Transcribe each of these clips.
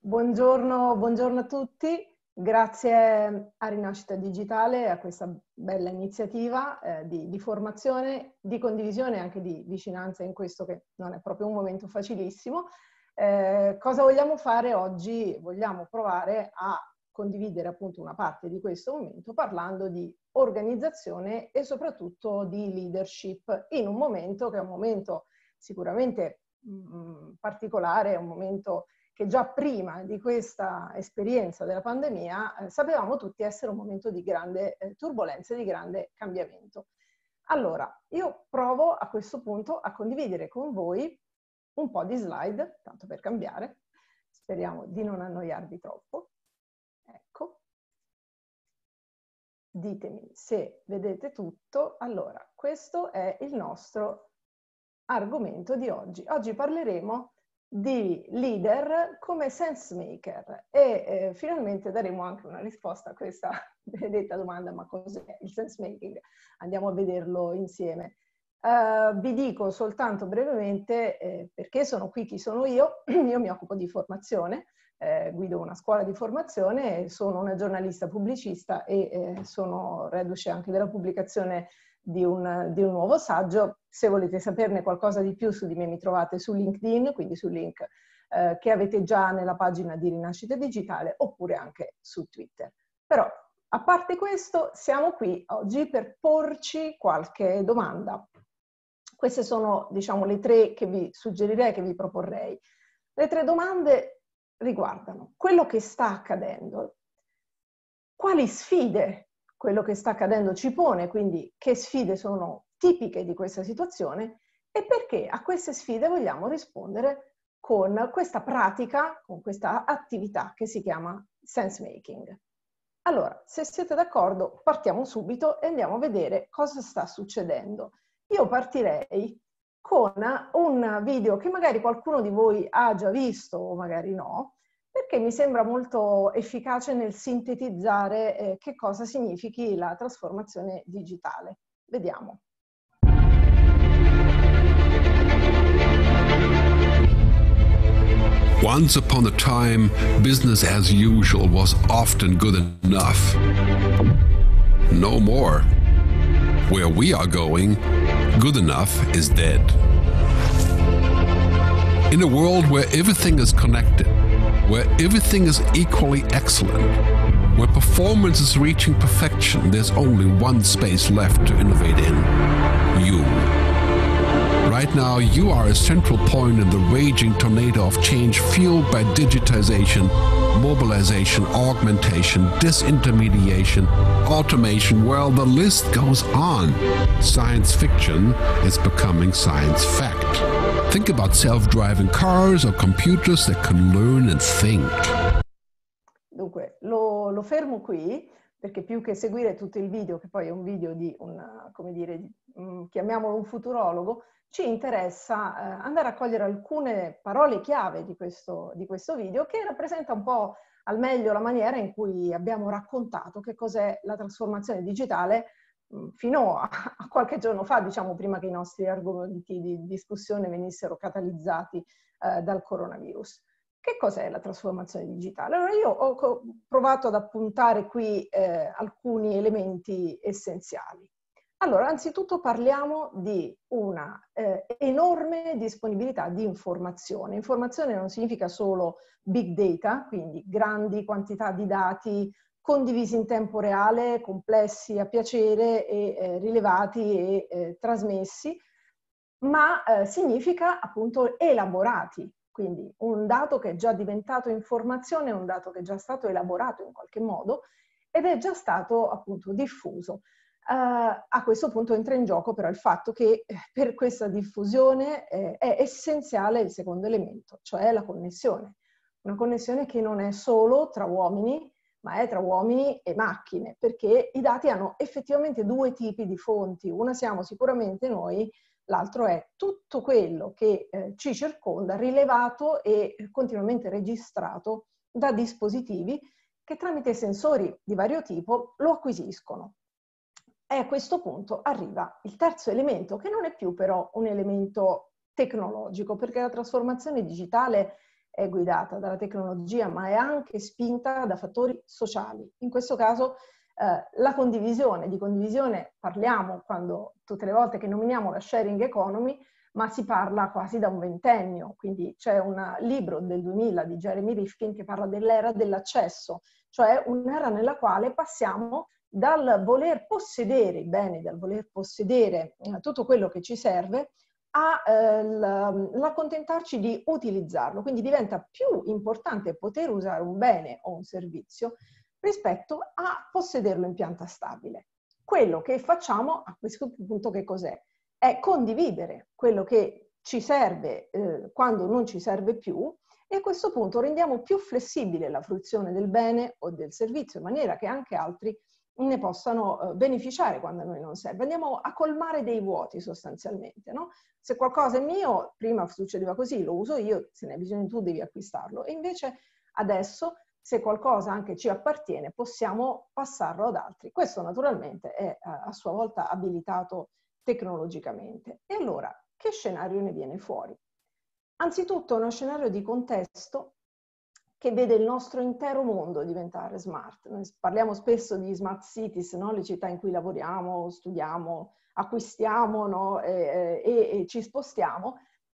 Buongiorno a tutti, grazie a Rinascita Digitale e a questa bella iniziativa di formazione, di condivisione e anche di vicinanza in questo che non è proprio un momento facilissimo. Cosa vogliamo fare oggi? Vogliamo provare a condividere appunto una parte di questo momento parlando di organizzazione e soprattutto di leadership in un momento che è un momento sicuramente particolare, è un momento che già prima di questa esperienza della pandemia sapevamo tutti essere un momento di grande turbolenza e di grande cambiamento. Allora, io provo a questo punto a condividere con voi un po' di slide, tanto per cambiare, speriamo di non annoiarvi troppo. Ecco, ditemi se vedete tutto. Allora, questo è il nostro argomento di oggi. Oggi parleremo di leader come sense maker e finalmente daremo anche una risposta a questa benedetta domanda: ma cos'è il sense making? Andiamo a vederlo insieme. Vi dico soltanto brevemente perché sono qui, chi sono io. Io mi occupo di formazione, guido una scuola di formazione, sono una giornalista pubblicista e sono reduce anche della pubblicazione di un nuovo saggio. Se volete saperne qualcosa di più su di me mi trovate su LinkedIn, quindi sul link che avete già nella pagina di Rinascita Digitale, oppure anche su Twitter. Però, a parte questo, siamo qui oggi per porci qualche domanda. Queste sono, diciamo, le tre che vi suggerirei, che vi proporrei. Le tre domande riguardano quello che sta accadendo, quali sfide quello che sta accadendo ci pone, quindi che sfide sono tipiche di questa situazione e perché a queste sfide vogliamo rispondere con questa pratica, con questa attività che si chiama sense making. Allora, se siete d'accordo, partiamo subito e andiamo a vedere cosa sta succedendo. Io partirei con un video che magari qualcuno di voi ha già visto o magari no, perché mi sembra molto efficace nel sintetizzare che cosa significhi la trasformazione digitale. Vediamo. Once upon a time, business as usual was often good enough. No more. Where we are going, good enough is dead. In a world where everything is connected, where everything is equally excellent, where performance is reaching perfection, there's only one space left to innovate in: you. Right now, you are a central point in the raging tornado of change fueled by digitization, mobilization, augmentation, disintermediation, automation. Well, the list goes on. Science fiction is becoming science fact. Think about self-driving cars or computers that can learn and think. Dunque, lo fermo qui, perché più che seguire tutto il video, che poi è un video di un, come dire, chiamiamolo un futurologo, ci interessa andare a cogliere alcune parole chiave di questo video, che rappresenta un po' al meglio la maniera in cui abbiamo raccontato che cos'è la trasformazione digitale fino a qualche giorno fa, diciamo, prima che i nostri argomenti di discussione venissero catalizzati dal coronavirus. Che cos'è la trasformazione digitale? Allora, io ho provato ad appuntare qui alcuni elementi essenziali. Allora, anzitutto parliamo di una enorme disponibilità di informazione. Informazione non significa solo big data, quindi grandi quantità di dati condivisi in tempo reale, complessi a piacere e rilevati e trasmessi, ma significa appunto elaborati. Quindi un dato che è già diventato informazione, un dato che è già stato elaborato in qualche modo ed è già stato appunto diffuso. A questo punto entra in gioco però il fatto che per questa diffusione è essenziale il secondo elemento, cioè la connessione. Una connessione che non è solo tra uomini, ma è tra uomini e macchine, perché i dati hanno effettivamente due tipi di fonti. Una siamo sicuramente noi, l'altro è tutto quello che ci circonda, rilevato e continuamente registrato da dispositivi che tramite sensori di vario tipo lo acquisiscono. E a questo punto arriva il terzo elemento, che non è più però un elemento tecnologico, perché la trasformazione digitale è guidata dalla tecnologia, ma è anche spinta da fattori sociali. In questo caso la condivisione. Di condivisione parliamo quando, tutte le volte che nominiamo la sharing economy, ma si parla quasi da un ventennio. Quindi c'è un libro del 2000 di Jeremy Rifkin che parla dell'era dell'accesso, cioè un'era nella quale passiamo dal voler possedere i beni, dal voler possedere tutto quello che ci serve, all'accontentarci di utilizzarlo. Quindi diventa più importante poter usare un bene o un servizio rispetto a possederlo in pianta stabile. Quello che facciamo a questo punto che cos'è? È condividere quello che ci serve quando non ci serve più, e a questo punto rendiamo più flessibile la fruizione del bene o del servizio in maniera che anche altri ne possano beneficiare quando a noi non serve. Andiamo a colmare dei vuoti sostanzialmente, no? Se qualcosa è mio, prima succedeva così, lo uso io, se ne hai bisogno tu devi acquistarlo. E invece adesso, se qualcosa anche ci appartiene, possiamo passarlo ad altri. Questo naturalmente è a sua volta abilitato tecnologicamente. E allora, che scenario ne viene fuori? Anzitutto uno scenario di contesto che vede il nostro intero mondo diventare smart. Noi parliamo spesso di smart cities, no? Le città in cui lavoriamo, studiamo, acquistiamo, no? e ci spostiamo.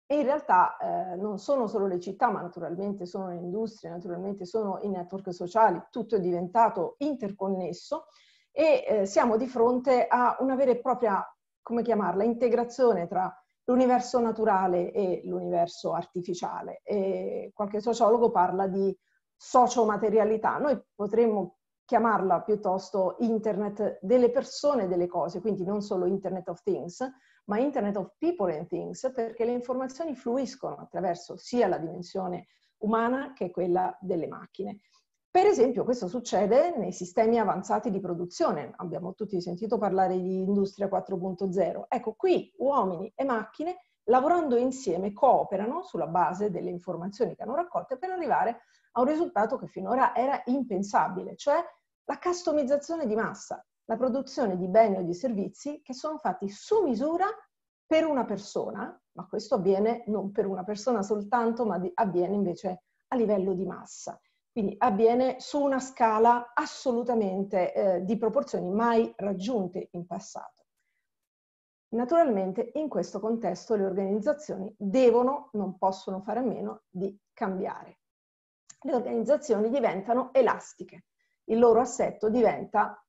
E in realtà non sono solo le città, ma naturalmente sono le industrie, naturalmente sono i network sociali, tutto è diventato interconnesso e siamo di fronte a una vera e propria, come chiamarla, integrazione tra l'universo naturale e l'universo artificiale. E qualche sociologo parla di sociomaterialità, noi potremmo chiamarla piuttosto internet delle persone e delle cose, quindi non solo Internet of Things, ma Internet of People and Things, perché le informazioni fluiscono attraverso sia la dimensione umana che quella delle macchine. Per esempio, questo succede nei sistemi avanzati di produzione. Abbiamo tutti sentito parlare di Industria 4.0. Ecco, qui uomini e macchine, lavorando insieme, cooperano sulla base delle informazioni che hanno raccolte per arrivare a un risultato che finora era impensabile, cioè la customizzazione di massa, la produzione di beni o di servizi che sono fatti su misura per una persona, ma questo avviene non per una persona soltanto, ma avviene invece a livello di massa. Quindi avviene su una scala assolutamente di proporzioni mai raggiunte in passato. Naturalmente in questo contesto le organizzazioni devono, non possono fare a meno di cambiare. Le organizzazioni diventano elastiche, il loro assetto diventa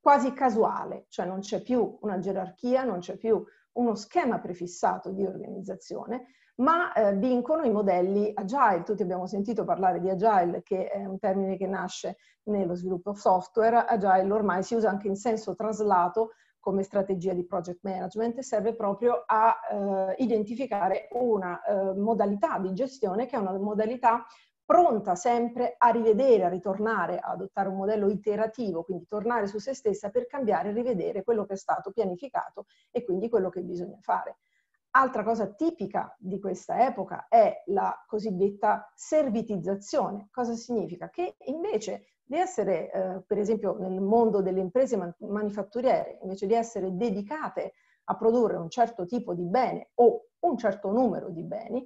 quasi casuale, cioè non c'è più una gerarchia, non c'è più uno schema prefissato di organizzazione, ma vincono i modelli agile. Tutti abbiamo sentito parlare di agile, che è un termine che nasce nello sviluppo software. Agile ormai si usa anche in senso traslato come strategia di project management e serve proprio a identificare una modalità di gestione che è una modalità pronta sempre a rivedere, a ritornare, ad adottare un modello iterativo, quindi tornare su se stessa per cambiare e rivedere quello che è stato pianificato e quindi quello che bisogna fare. Altra cosa tipica di questa epoca è la cosiddetta servitizzazione. Cosa significa? Che invece di essere, per esempio nel mondo delle imprese manifatturiere, invece di essere dedicate a produrre un certo tipo di bene o un certo numero di beni,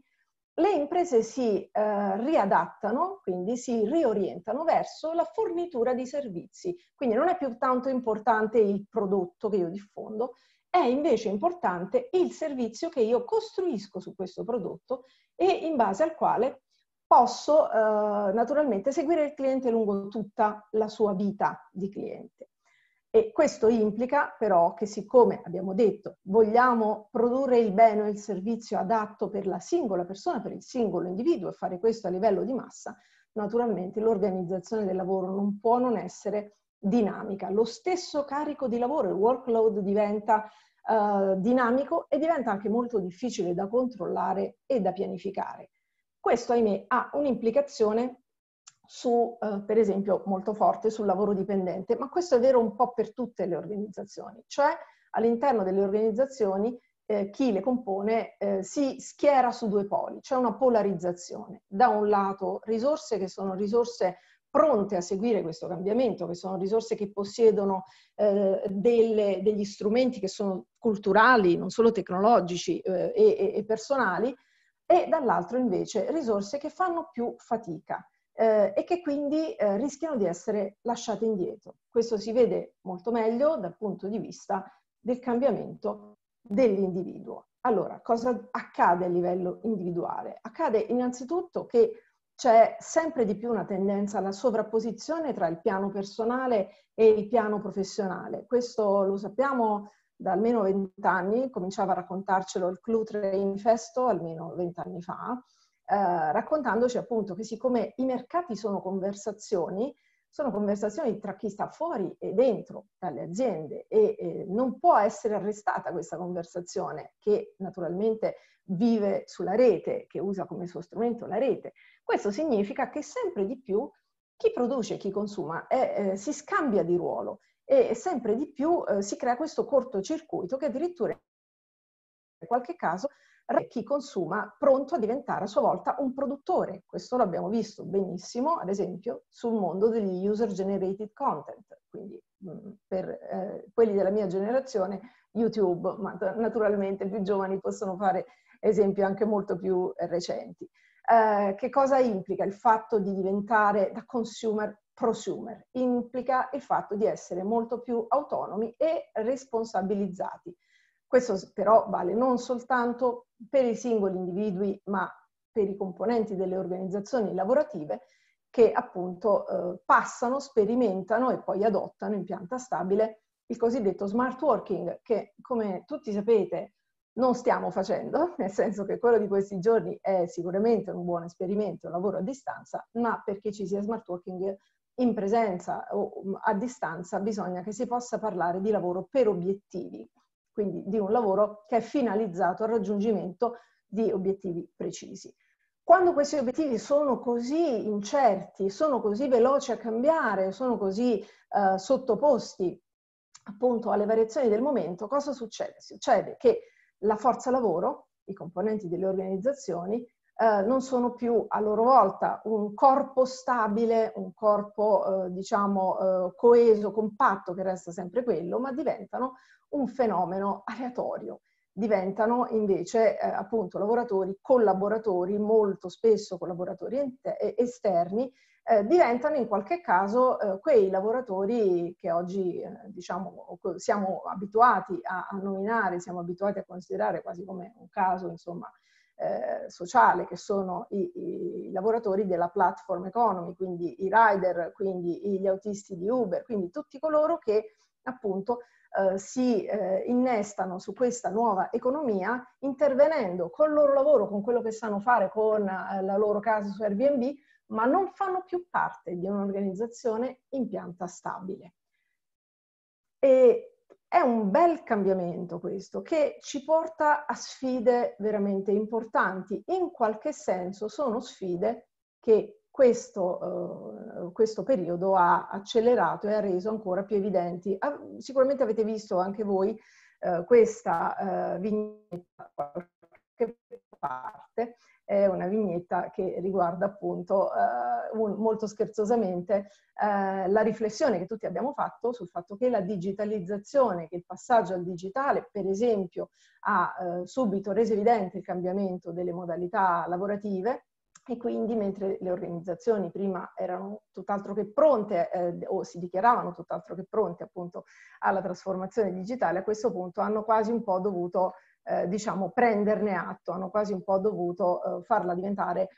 le imprese si riadattano, quindi si riorientano verso la fornitura di servizi. Quindi non è più tanto importante il prodotto che io diffondo, è invece importante il servizio che io costruisco su questo prodotto e in base al quale posso naturalmente seguire il cliente lungo tutta la sua vita di cliente. E questo implica però che, siccome abbiamo detto vogliamo produrre il bene o il servizio adatto per la singola persona, per il singolo individuo, e fare questo a livello di massa, naturalmente l'organizzazione del lavoro non può non essere dinamica. Lo stesso carico di lavoro, il workload, diventa dinamico e diventa anche molto difficile da controllare e da pianificare. Questo, ahimè, ha un'implicazione su, per esempio, molto forte sul lavoro dipendente, ma questo è vero un po' per tutte le organizzazioni, cioè all'interno delle organizzazioni chi le compone si schiera su due poli, c'è una polarizzazione. Da un lato risorse che sono risorse pronte a seguire questo cambiamento, che sono risorse che possiedono degli strumenti che sono culturali, non solo tecnologici e personali, e dall'altro invece risorse che fanno più fatica e che quindi rischiano di essere lasciate indietro. Questo si vede molto meglio dal punto di vista del cambiamento dell'individuo. Allora, cosa accade a livello individuale? Accade innanzitutto che c'è sempre di più una tendenza alla sovrapposizione tra il piano personale e il piano professionale. Questo lo sappiamo da almeno 20 anni, cominciava a raccontarcelo il Cluetrain Manifesto almeno 20 anni fa, raccontandoci appunto che siccome i mercati sono conversazioni tra chi sta fuori e dentro dalle aziende e non può essere arrestata questa conversazione che naturalmente vive sulla rete, che usa come suo strumento la rete. Questo significa che sempre di più chi produce e chi consuma si scambia di ruolo e sempre di più si crea questo cortocircuito che addirittura in qualche caso chi consuma pronto a diventare a sua volta un produttore. Questo l'abbiamo visto benissimo, ad esempio, sul mondo degli user generated content, quindi per quelli della mia generazione YouTube, ma naturalmente più giovani possono fare esempi anche molto più recenti. Che cosa implica il fatto di diventare da consumer prosumer? Implica il fatto di essere molto più autonomi e responsabilizzati. Questo però vale non soltanto per i singoli individui, ma per i componenti delle organizzazioni lavorative che appunto passano, sperimentano e poi adottano in pianta stabile il cosiddetto smart working, che come tutti sapete non stiamo facendo, nel senso che quello di questi giorni è sicuramente un buon esperimento, un lavoro a distanza, ma perché ci sia smart working in presenza o a distanza bisogna che si possa parlare di lavoro per obiettivi. Quindi di un lavoro che è finalizzato al raggiungimento di obiettivi precisi. Quando questi obiettivi sono così incerti, sono così veloci a cambiare, sono così sottoposti appunto alle variazioni del momento, cosa succede? Succede che la forza lavoro, i componenti delle organizzazioni, non sono più a loro volta un corpo stabile, un corpo diciamo coeso, compatto, che resta sempre quello, ma diventano un fenomeno aleatorio. Diventano invece appunto lavoratori, collaboratori, molto spesso collaboratori esterni, diventano in qualche caso quei lavoratori che oggi diciamo siamo abituati a nominare, siamo abituati a considerare quasi come un caso insomma sociale, che sono i lavoratori della platform economy, quindi i rider, quindi gli autisti di Uber, quindi tutti coloro che appunto si innestano su questa nuova economia intervenendo con il loro lavoro, con quello che sanno fare, con la loro casa su Airbnb, ma non fanno più parte di un'organizzazione in pianta stabile. E è un bel cambiamento questo, che ci porta a sfide veramente importanti. In qualche senso sono sfide che questo periodo ha accelerato e ha reso ancora più evidenti. Sicuramente avete visto anche voi questa vignetta qualche parte, è una vignetta che riguarda appunto molto scherzosamente la riflessione che tutti abbiamo fatto sul fatto che la digitalizzazione, che il passaggio al digitale per esempio ha subito reso evidente il cambiamento delle modalità lavorative. E quindi mentre le organizzazioni prima erano tutt'altro che pronte o si dichiaravano tutt'altro che pronte appunto alla trasformazione digitale, a questo punto hanno quasi un po' dovuto diciamo prenderne atto, hanno quasi un po' dovuto farla diventare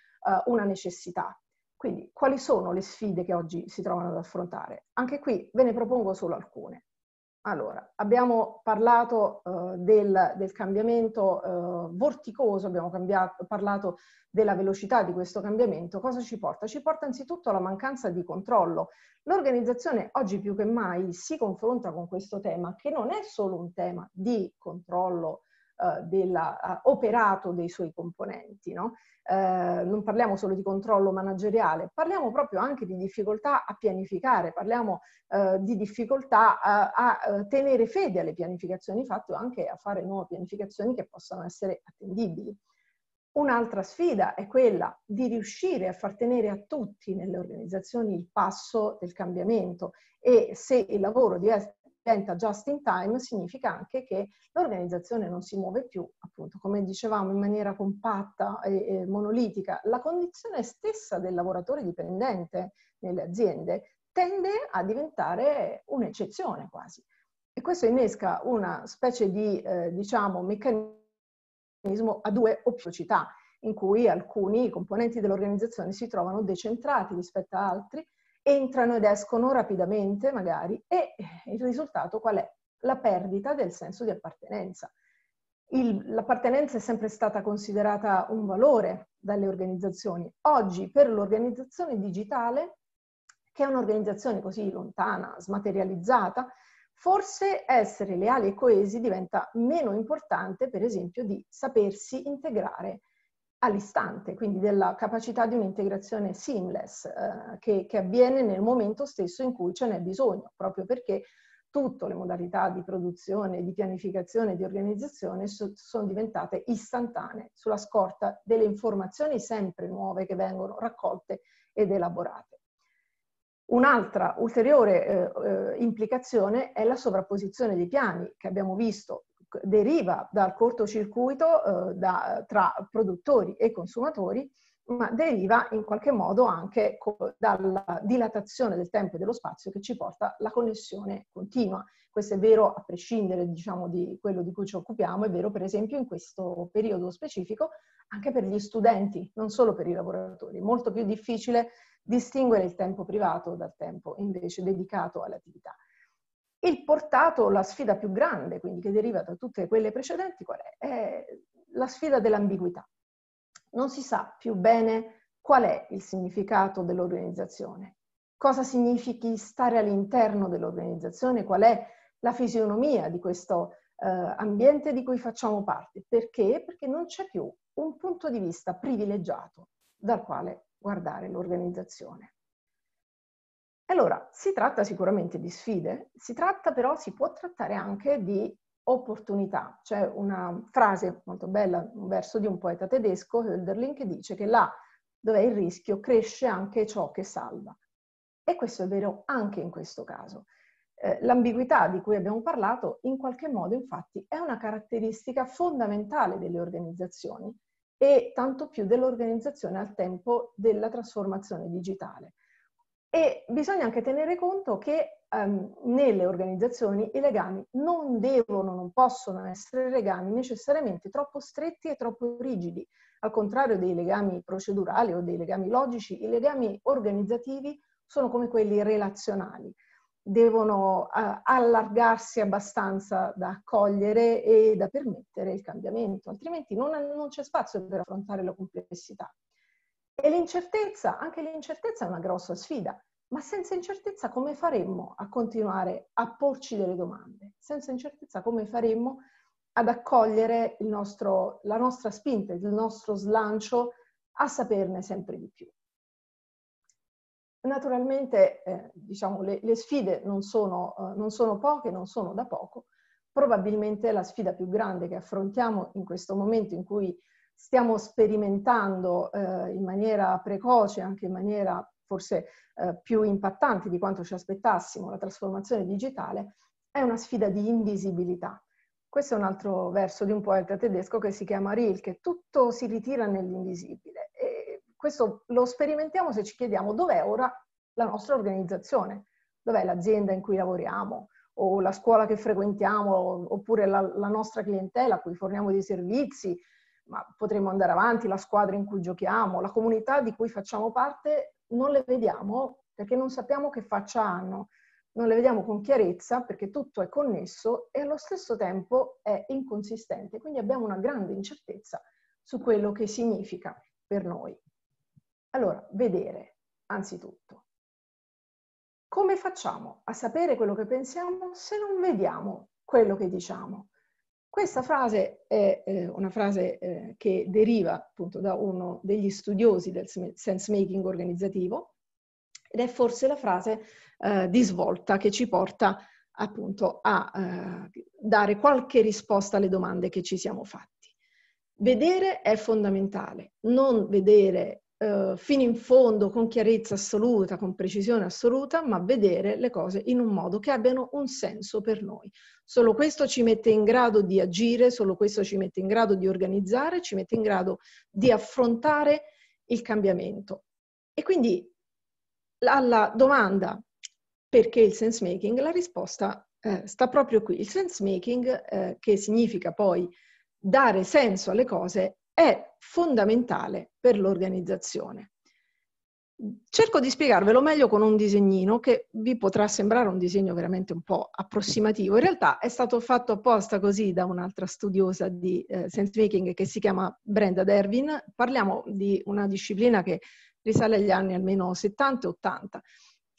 una necessità. Quindi quali sono le sfide che oggi si trovano ad affrontare? Anche qui ve ne propongo solo alcune. Allora, abbiamo parlato del cambiamento vorticoso, abbiamo parlato della velocità di questo cambiamento. Cosa ci porta? Ci porta anzitutto alla mancanza di controllo. L'organizzazione oggi più che mai si confronta con questo tema, che non è solo un tema di controllo dell'operato dei suoi componenti, no? Non parliamo solo di controllo manageriale, parliamo proprio anche di difficoltà a pianificare, parliamo di difficoltà a tenere fede alle pianificazioni fatte o anche a fare nuove pianificazioni che possano essere attendibili. Un'altra sfida è quella di riuscire a far tenere a tutti nelle organizzazioni il passo del cambiamento, e se il lavoro diventa just in time, significa anche che l'organizzazione non si muove più, appunto, come dicevamo, in maniera compatta e monolitica. La condizione stessa del lavoratore dipendente nelle aziende tende a diventare un'eccezione quasi. E questo innesca una specie di, diciamo, meccanismo a due o più velocità, in cui alcuni componenti dell'organizzazione si trovano decentrati rispetto a altri, entrano ed escono rapidamente magari, e il risultato qual è? La perdita del senso di appartenenza. L'appartenenza è sempre stata considerata un valore dalle organizzazioni. Oggi per l'organizzazione digitale, che è un'organizzazione così lontana, smaterializzata, forse essere leali e coesi diventa meno importante, per esempio, di sapersi integrare all'istante, quindi della capacità di un'integrazione seamless che avviene nel momento stesso in cui ce n'è bisogno, proprio perché tutte le modalità di produzione, di pianificazione, di organizzazione sono diventate istantanee sulla scorta delle informazioni sempre nuove che vengono raccolte ed elaborate. Un'altra ulteriore implicazione è la sovrapposizione dei piani, che abbiamo visto deriva dal cortocircuito tra produttori e consumatori, ma deriva in qualche modo anche dalla dilatazione del tempo e dello spazio che ci porta la connessione continua. Questo è vero a prescindere, diciamo, di quello di cui ci occupiamo, è vero per esempio in questo periodo specifico anche per gli studenti, non solo per i lavoratori. È molto più difficile distinguere il tempo privato dal tempo invece dedicato all'attività. Il portato, la sfida più grande, quindi, che deriva da tutte quelle precedenti, qual è? È la sfida dell'ambiguità. Non si sa più bene qual è il significato dell'organizzazione, cosa significhi stare all'interno dell'organizzazione, qual è la fisionomia di questo ambiente di cui facciamo parte. Perché? Perché non c'è più un punto di vista privilegiato dal quale guardare l'organizzazione. Allora, si tratta sicuramente di sfide, si può trattare anche di opportunità. C'è una frase molto bella, un verso di un poeta tedesco, Hölderlin, che dice che là dove è il rischio cresce anche ciò che salva. E questo è vero anche in questo caso. L'ambiguità di cui abbiamo parlato, in qualche modo, infatti, è una caratteristica fondamentale delle organizzazioni e tanto più dell'organizzazione al tempo della trasformazione digitale. E bisogna anche tenere conto che nelle organizzazioni i legami non devono, non possono essere legami necessariamente troppo stretti e troppo rigidi. Al contrario dei legami procedurali o dei legami logici, i legami organizzativi sono come quelli relazionali. Devono allargarsi abbastanza da accogliere e da permettere il cambiamento, altrimenti non c'è spazio per affrontare la complessità. E l'incertezza, anche l'incertezza è una grossa sfida, ma senza incertezza come faremmo a continuare a porci delle domande? Senza incertezza come faremmo ad accogliere la nostra spinta, il nostro slancio a saperne sempre di più? Naturalmente, diciamo, le sfide non sono poche, non sono da poco. Probabilmente la sfida più grande che affrontiamo in questo momento in cui stiamo sperimentando in maniera precoce, anche in maniera forse più impattante di quanto ci aspettassimo, la trasformazione digitale, è una sfida di invisibilità. Questo è un altro verso di un poeta tedesco che si chiama Rilke, tutto si ritira nell'invisibile. E questo lo sperimentiamo se ci chiediamo dov'è ora la nostra organizzazione, dov'è l'azienda in cui lavoriamo, o la scuola che frequentiamo, oppure la nostra clientela a cui forniamo dei servizi, ma potremmo andare avanti, la squadra in cui giochiamo, la comunità di cui facciamo parte, non le vediamo perché non sappiamo che faccia hanno, non le vediamo con chiarezza perché tutto è connesso e allo stesso tempo è inconsistente, quindi abbiamo una grande incertezza su quello che significa per noi. Allora, vedere, anzitutto. Come facciamo a sapere quello che pensiamo se non vediamo quello che diciamo? Questa frase è una frase che deriva appunto da uno degli studiosi del sense making organizzativo ed è forse la frase di svolta che ci porta appunto a dare qualche risposta alle domande che ci siamo fatti. Vedere è fondamentale, non vedere fino in fondo, con chiarezza assoluta, con precisione assoluta, ma vedere le cose in un modo che abbiano un senso per noi. Solo questo ci mette in grado di agire, solo questo ci mette in grado di organizzare, ci mette in grado di affrontare il cambiamento. E quindi alla domanda perché il sense making, la risposta sta proprio qui. Il sense making, che significa poi dare senso alle cose, è fondamentale per l'organizzazione. Cerco di spiegarvelo meglio con un disegnino che vi potrà sembrare un disegno veramente un po' approssimativo. In realtà è stato fatto apposta così da un'altra studiosa di sense making che si chiama Brenda Dervin. Parliamo di una disciplina che risale agli anni almeno 70 e 80.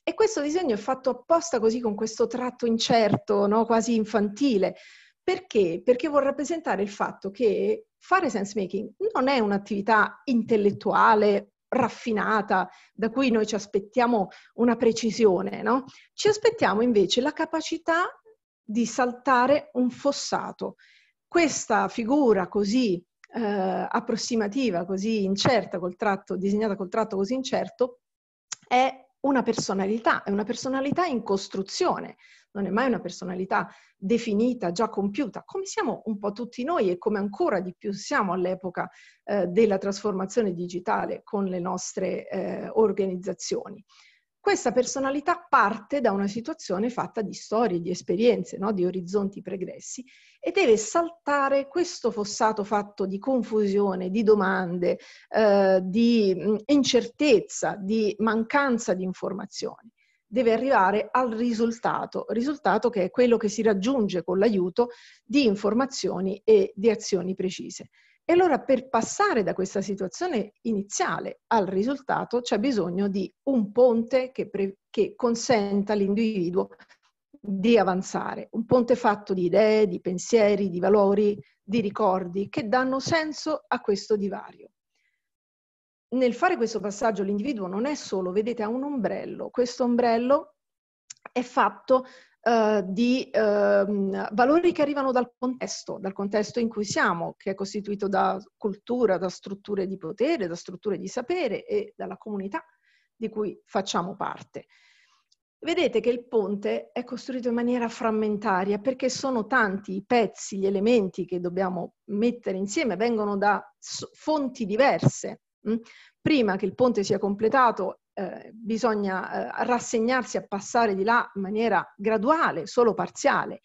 E questo disegno è fatto apposta così, con questo tratto incerto, no? Quasi infantile. Perché? Perché vuol rappresentare il fatto che fare sense making non è un'attività intellettuale raffinata da cui noi ci aspettiamo una precisione, no? Ci aspettiamo invece la capacità di saltare un fossato. Questa figura così approssimativa, così incerta, col tratto, disegnata col tratto così incerto, è una personalità in costruzione. Non è mai una personalità definita, già compiuta, come siamo un po' tutti noi e come ancora di più siamo all'epoca della trasformazione digitale con le nostre organizzazioni. Questa personalità parte da una situazione fatta di storie, di esperienze, no? Di orizzonti pregressi, e deve saltare questo fossato fatto di confusione, di domande, di incertezza, di mancanza di informazioni. Deve arrivare al risultato che è quello che si raggiunge con l'aiuto di informazioni e di azioni precise. E allora per passare da questa situazione iniziale al risultato c'è bisogno di un ponte che consenta all'individuo di avanzare, un ponte fatto di idee, di pensieri, di valori, di ricordi che danno senso a questo divario. Nel fare questo passaggio l'individuo non è solo, vedete, ha un ombrello. Questo ombrello è fatto di valori che arrivano dal contesto in cui siamo, che è costituito da cultura, da strutture di potere, da strutture di sapere e dalla comunità di cui facciamo parte. Vedete che il ponte è costruito in maniera frammentaria perché sono tanti i pezzi, gli elementi che dobbiamo mettere insieme, vengono da fonti diverse. Prima che il ponte sia completato bisogna rassegnarsi a passare di là in maniera graduale, solo parziale,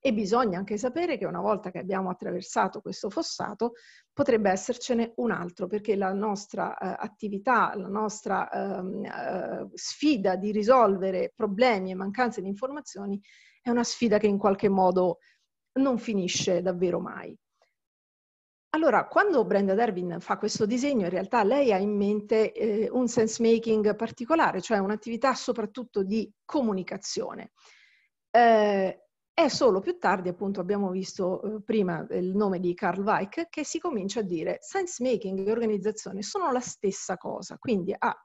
e bisogna anche sapere che una volta che abbiamo attraversato questo fossato potrebbe essercene un altro, perché la nostra attività, la nostra sfida di risolvere problemi e mancanze di informazioni è una sfida che in qualche modo non finisce davvero mai. Allora, quando Brenda Dervin fa questo disegno, in realtà lei ha in mente un sense making particolare, cioè un'attività soprattutto di comunicazione. È solo più tardi, appunto, abbiamo visto prima il nome di Carl Weick, che si comincia a dire sense making e organizzazione sono la stessa cosa, quindi a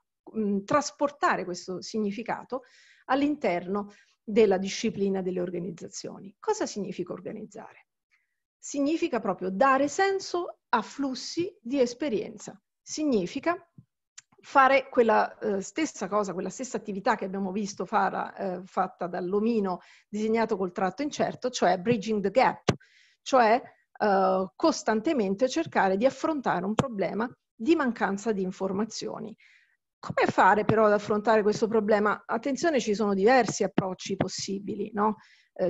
trasportare questo significato all'interno della disciplina delle organizzazioni. Cosa significa organizzare? Significa proprio dare senso a flussi di esperienza. Significa fare quella stessa cosa, quella stessa attività che abbiamo visto fatta dall'omino disegnato col tratto incerto, cioè bridging the gap, cioè costantemente cercare di affrontare un problema di mancanza di informazioni. Come fare però ad affrontare questo problema? Attenzione, ci sono diversi approcci possibili, no?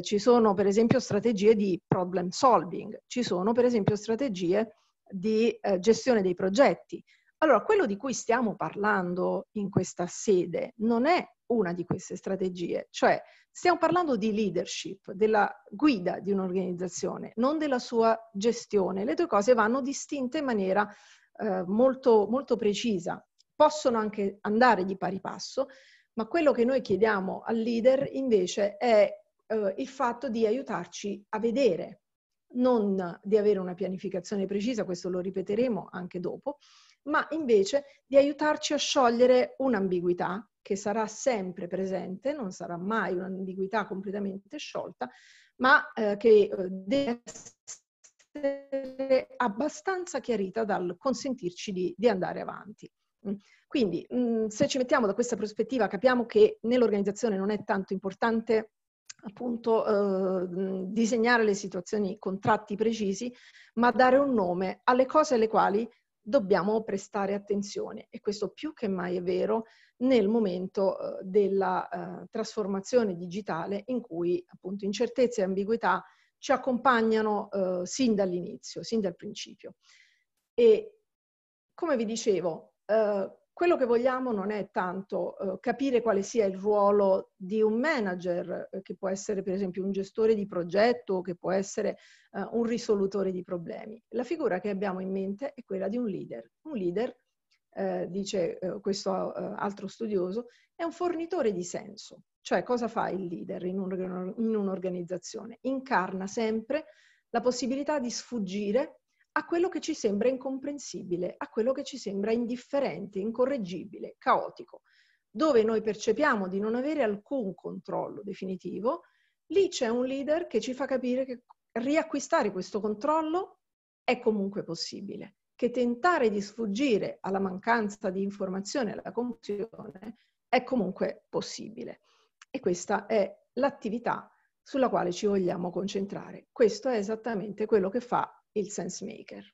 Ci sono per esempio strategie di problem solving, ci sono per esempio strategie di gestione dei progetti. Allora, quello di cui stiamo parlando in questa sede non è una di queste strategie, cioè stiamo parlando di leadership, della guida di un'organizzazione, non della sua gestione. Le due cose vanno distinte in maniera molto, molto precisa, possono anche andare di pari passo, ma quello che noi chiediamo al leader invece è il fatto di aiutarci a vedere, non di avere una pianificazione precisa, questo lo ripeteremo anche dopo, ma invece di aiutarci a sciogliere un'ambiguità che sarà sempre presente, non sarà mai un'ambiguità completamente sciolta, ma che deve essere abbastanza chiarita dal consentirci di andare avanti. Quindi se ci mettiamo da questa prospettiva capiamo che nell'organizzazione non è tanto importante appunto disegnare le situazioni con tratti precisi, ma dare un nome alle cose alle quali dobbiamo prestare attenzione, e questo più che mai è vero nel momento della trasformazione digitale, in cui appunto incertezze e ambiguità ci accompagnano sin dall'inizio, sin dal principio. E come vi dicevo, quello che vogliamo non è tanto capire quale sia il ruolo di un manager, che può essere per esempio un gestore di progetto, che può essere un risolutore di problemi. La figura che abbiamo in mente è quella di un leader. Un leader, dice questo altro studioso, è un fornitore di senso. Cioè, cosa fa il leader in un'organizzazione? Incarna sempre la possibilità di sfuggire a quello che ci sembra incomprensibile, a quello che ci sembra indifferente, incorreggibile, caotico. Dove noi percepiamo di non avere alcun controllo definitivo, lì c'è un leader che ci fa capire che riacquistare questo controllo è comunque possibile, che tentare di sfuggire alla mancanza di informazione, alla confusione, è comunque possibile. E questa è l'attività sulla quale ci vogliamo concentrare. Questo è esattamente quello che fa il sense maker.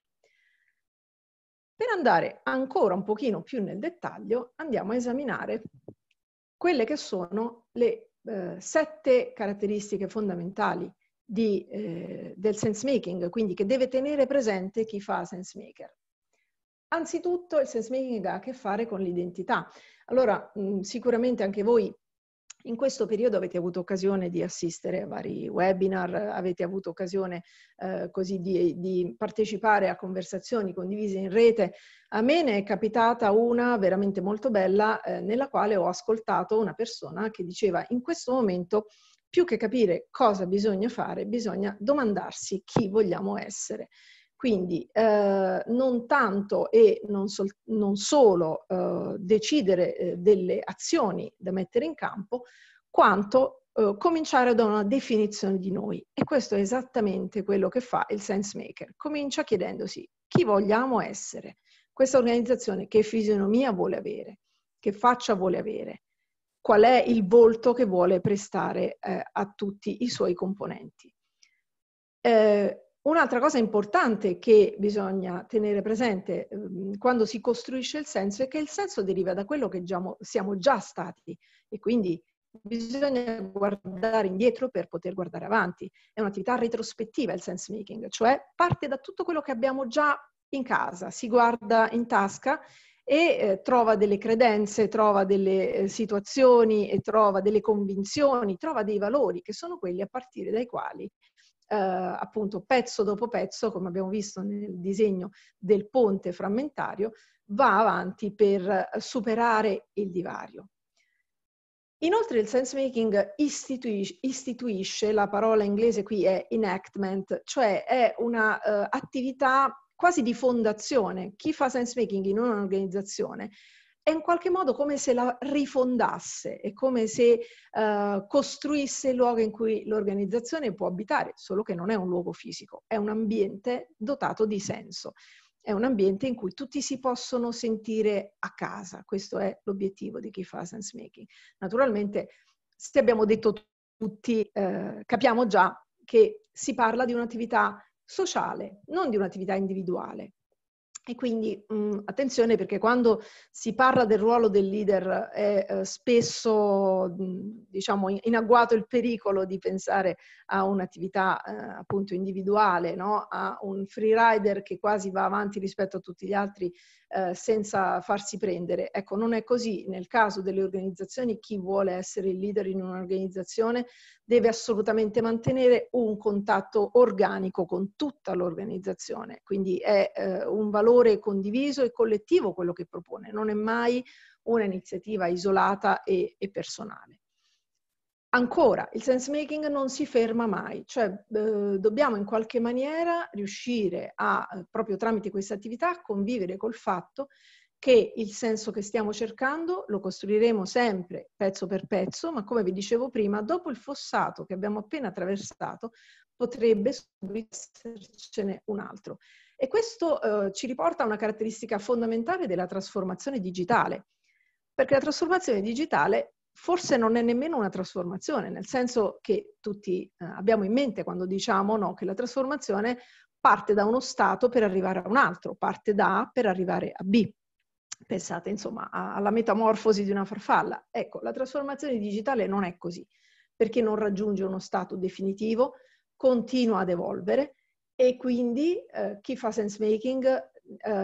Per andare ancora un pochino più nel dettaglio, andiamo a esaminare quelle che sono le 7 caratteristiche fondamentali del sense making, quindi che deve tenere presente chi fa sense maker. Anzitutto il sense making ha a che fare con l'identità. Allora, sicuramente anche voi in questo periodo avete avuto occasione di assistere a vari webinar, avete avuto occasione così di partecipare a conversazioni condivise in rete. A me ne è capitata una veramente molto bella, nella quale ho ascoltato una persona che diceva: in questo momento, più che capire cosa bisogna fare, bisogna domandarsi chi vogliamo essere. Quindi non tanto e non solo decidere delle azioni da mettere in campo, quanto cominciare da una definizione di noi. E questo è esattamente quello che fa il sense maker. Comincia chiedendosi chi vogliamo essere, questa organizzazione che fisionomia vuole avere, che faccia vuole avere, qual è il volto che vuole prestare a tutti i suoi componenti. Un'altra cosa importante che bisogna tenere presente quando si costruisce il senso è che il senso deriva da quello che siamo già stati, e quindi bisogna guardare indietro per poter guardare avanti. È un'attività retrospettiva il sense making, cioè parte da tutto quello che abbiamo già in casa, si guarda in tasca e trova delle credenze, trova delle situazioni e trova delle convinzioni, trova dei valori che sono quelli a partire dai quali appunto pezzo dopo pezzo, come abbiamo visto nel disegno del ponte frammentario, va avanti per superare il divario. Inoltre il sense making istituisce, la parola inglese qui è enactment, cioè è una attività quasi di fondazione. Chi fa sense making in un'organizzazione è in qualche modo come se la rifondasse, è come se costruisse il luogo in cui l'organizzazione può abitare, solo che non è un luogo fisico, è un ambiente dotato di senso, è un ambiente in cui tutti si possono sentire a casa. Questo è l'obiettivo di chi fa sense making. Naturalmente, se abbiamo detto tutti, capiamo già che si parla di un'attività sociale, non di un'attività individuale. E quindi attenzione, perché quando si parla del ruolo del leader è spesso, diciamo, in agguato il pericolo di pensare a un'attività appunto individuale, no? A un free rider che quasi va avanti rispetto a tutti gli altri senza farsi prendere. Ecco, non è così. Nel caso delle organizzazioni, chi vuole essere il leader in un'organizzazione deve assolutamente mantenere un contatto organico con tutta l'organizzazione. Quindi è un valore condiviso e collettivo quello che propone, non è mai un'iniziativa isolata e personale. Ancora, il sense making non si ferma mai, cioè dobbiamo in qualche maniera riuscire a, proprio tramite questa attività, convivere col fatto che il senso che stiamo cercando lo costruiremo sempre pezzo per pezzo, ma come vi dicevo prima, dopo il fossato che abbiamo appena attraversato, potrebbe essercene un altro. E questo ci riporta a una caratteristica fondamentale della trasformazione digitale, perché la trasformazione digitale forse non è nemmeno una trasformazione, nel senso che tutti abbiamo in mente quando diciamo no, che la trasformazione parte da uno stato per arrivare a un altro, parte da A per arrivare a B. Pensate insomma alla metamorfosi di una farfalla. Ecco, la trasformazione digitale non è così, perché non raggiunge uno stato definitivo, continua ad evolvere e quindi chi fa sense making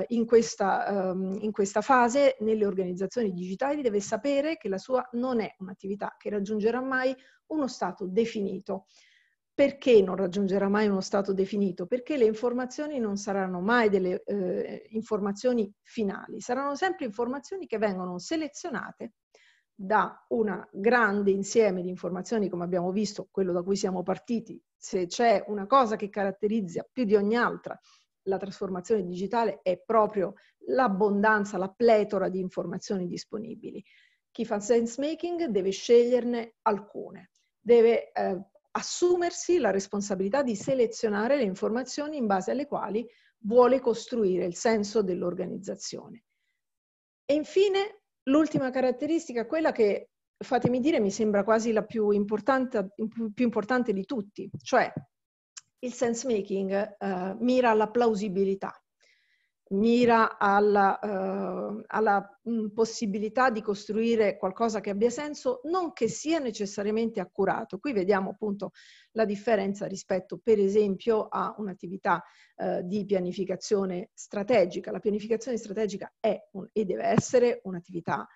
in questa fase nelle organizzazioni digitali deve sapere che la sua non è un'attività che raggiungerà mai uno stato definito. Perché non raggiungerà mai uno stato definito? Perché le informazioni non saranno mai delle informazioni finali, saranno sempre informazioni che vengono selezionate da un grande insieme di informazioni, come abbiamo visto, quello da cui siamo partiti. Se c'è una cosa che caratterizza più di ogni altra la trasformazione digitale è proprio l'abbondanza, la pletora di informazioni disponibili. Chi fa sense making deve sceglierne alcune, deve assumersi la responsabilità di selezionare le informazioni in base alle quali vuole costruire il senso dell'organizzazione. E infine l'ultima caratteristica, quella che, fatemi dire, mi sembra quasi la più importante di tutti, cioè il sense making mira alla plausibilità, mira alla possibilità di costruire qualcosa che abbia senso, non che sia necessariamente accurato. Qui vediamo appunto la differenza rispetto per esempio a un'attività di pianificazione strategica. La pianificazione strategica è e deve essere un'attività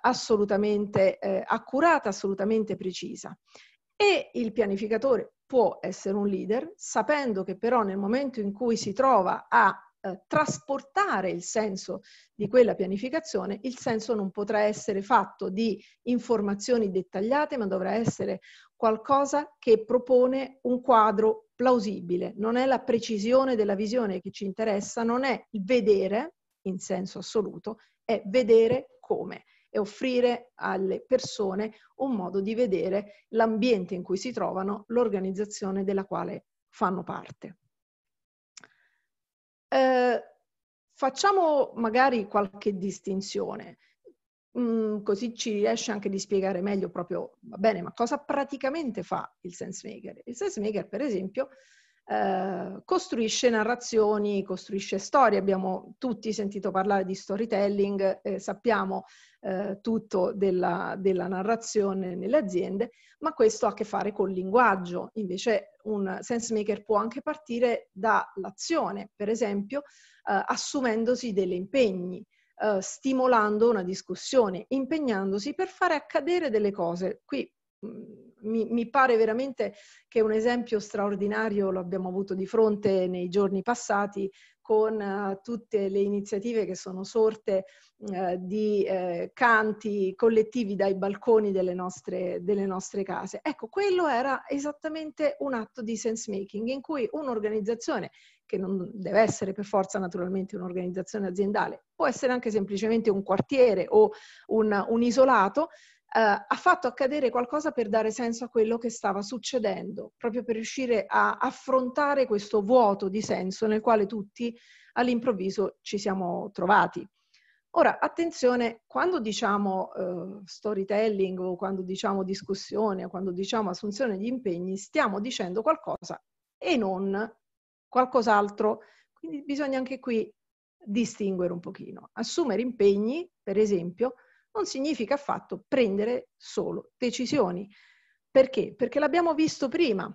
assolutamente accurata, assolutamente precisa. E il pianificatore può essere un leader, sapendo che però nel momento in cui si trova a trasportare il senso di quella pianificazione, il senso non potrà essere fatto di informazioni dettagliate, ma dovrà essere qualcosa che propone un quadro plausibile. Non è la precisione della visione che ci interessa, non è il vedere in senso assoluto, è vedere come, e offrire alle persone un modo di vedere l'ambiente in cui si trovano, l'organizzazione della quale fanno parte. Facciamo magari qualche distinzione, così ci riesce anche di spiegare meglio proprio, va bene, ma cosa praticamente fa il sense maker? Il sense maker, per esempio, costruisce narrazioni, costruisce storie. Abbiamo tutti sentito parlare di storytelling, sappiamo tutto della narrazione nelle aziende, ma questo ha a che fare col linguaggio. Invece un sense maker può anche partire dall'azione, per esempio assumendosi degli impegni, stimolando una discussione, impegnandosi per fare accadere delle cose. Qui mi pare veramente che un esempio straordinario lo abbiamo avuto di fronte nei giorni passati con tutte le iniziative che sono sorte di canti collettivi dai balconi delle nostre case. Ecco, quello era esattamente un atto di sense making in cui un'organizzazione, che non deve essere per forza naturalmente un'organizzazione aziendale, può essere anche semplicemente un quartiere o un isolato, ha fatto accadere qualcosa per dare senso a quello che stava succedendo, proprio per riuscire a affrontare questo vuoto di senso nel quale tutti all'improvviso ci siamo trovati. Ora, attenzione, quando diciamo storytelling o quando diciamo discussione o quando diciamo assunzione di impegni, stiamo dicendo qualcosa e non qualcos'altro, quindi bisogna anche qui distinguere un pochino. Assumere impegni, per esempio, non significa affatto prendere solo decisioni. Perché? Perché l'abbiamo visto prima.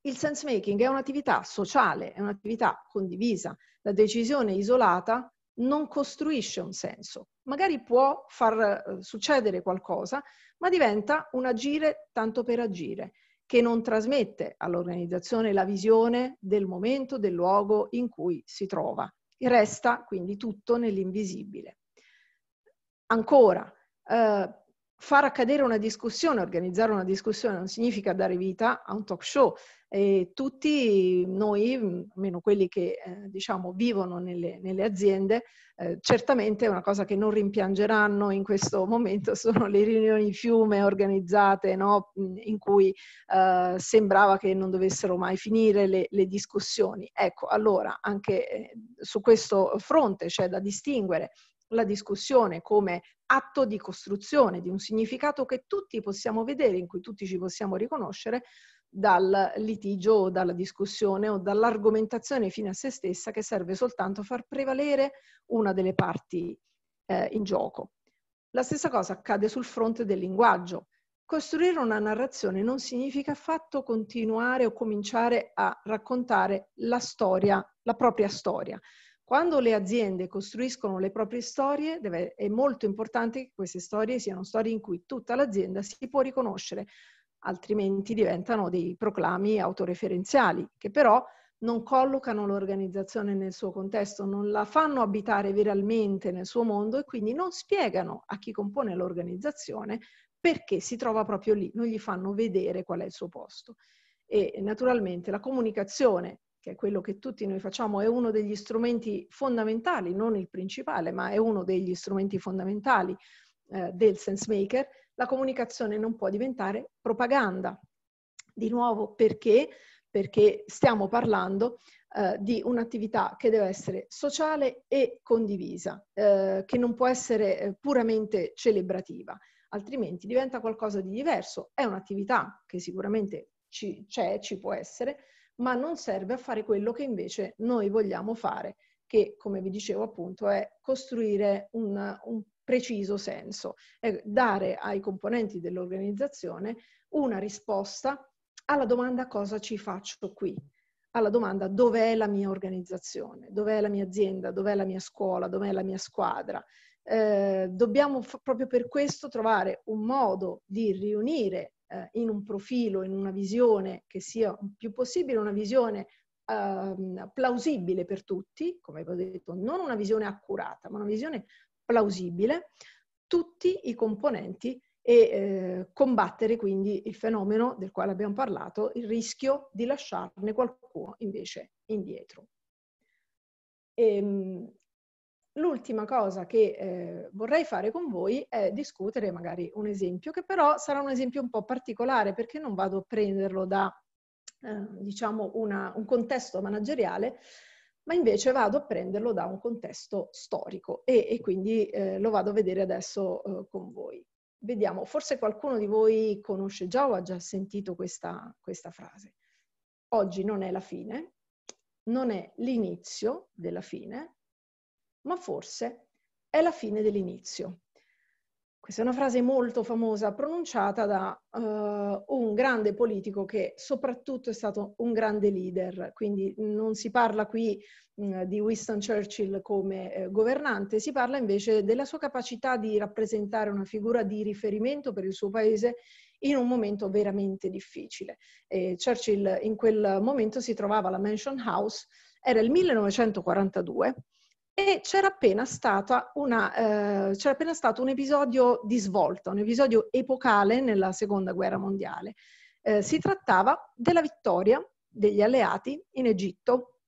Il sense making è un'attività sociale, è un'attività condivisa. La decisione isolata non costruisce un senso. Magari può far succedere qualcosa, ma diventa un agire tanto per agire, che non trasmette all'organizzazione la visione del momento, del luogo in cui si trova. Resta quindi tutto nell'invisibile. Ancora, far accadere una discussione, organizzare una discussione non significa dare vita a un talk show. E tutti noi, almeno quelli che diciamo vivono nelle aziende, certamente una cosa che non rimpiangeranno in questo momento sono le riunioni fiume organizzate, no? In cui sembrava che non dovessero mai finire le discussioni. Ecco, allora anche su questo fronte c'è da distinguere la discussione come atto di costruzione di un significato che tutti possiamo vedere, in cui tutti ci possiamo riconoscere, dal litigio o dalla discussione o dall'argomentazione fine a se stessa che serve soltanto a far prevalere una delle parti in gioco. La stessa cosa accade sul fronte del linguaggio. Costruire una narrazione non significa affatto continuare o cominciare a raccontare la storia, la propria storia. Quando le aziende costruiscono le proprie storie, è molto importante che queste storie siano storie in cui tutta l'azienda si può riconoscere, altrimenti diventano dei proclami autoreferenziali, che però non collocano l'organizzazione nel suo contesto, non la fanno abitare veramente nel suo mondo e quindi non spiegano a chi compone l'organizzazione perché si trova proprio lì, non gli fanno vedere qual è il suo posto. E naturalmente la comunicazione, che è quello che tutti noi facciamo, è uno degli strumenti fondamentali, non il principale, ma è uno degli strumenti fondamentali del sense maker. La comunicazione non può diventare propaganda. Di nuovo, perché? Perché stiamo parlando di un'attività che deve essere sociale e condivisa, che non può essere puramente celebrativa, altrimenti diventa qualcosa di diverso. È un'attività che sicuramente ci può essere, ma non serve a fare quello che invece noi vogliamo fare, che, come vi dicevo appunto, è costruire un preciso senso, è dare ai componenti dell'organizzazione una risposta alla domanda cosa ci faccio qui, alla domanda dov'è la mia organizzazione, dov'è la mia azienda, dov'è la mia scuola, dov'è la mia squadra. Dobbiamo proprio per questo trovare un modo di riunire in un profilo, in una visione che sia più possibile, una visione plausibile per tutti, come vi ho detto, non una visione accurata, ma una visione plausibile, tutti i componenti e combattere quindi il fenomeno del quale abbiamo parlato, il rischio di lasciarne qualcuno invece indietro. L'ultima cosa che vorrei fare con voi è discutere magari un esempio, che però sarà un esempio un po' particolare, perché non vado a prenderlo da diciamo un contesto manageriale, ma invece vado a prenderlo da un contesto storico e quindi lo vado a vedere adesso con voi. Vediamo, forse qualcuno di voi conosce già o ha già sentito questa frase. Oggi non è la fine, non è l'inizio della fine, ma forse è la fine dell'inizio. Questa è una frase molto famosa, pronunciata da un grande politico che soprattutto è stato un grande leader, quindi non si parla qui di Winston Churchill come governante, si parla invece della sua capacità di rappresentare una figura di riferimento per il suo paese in un momento veramente difficile. Churchill in quel momento si trovava alla Mansion House, era il 1942, e c'era appena stato un episodio di svolta, un episodio epocale nella Seconda Guerra Mondiale. Si trattava della vittoria degli alleati in Egitto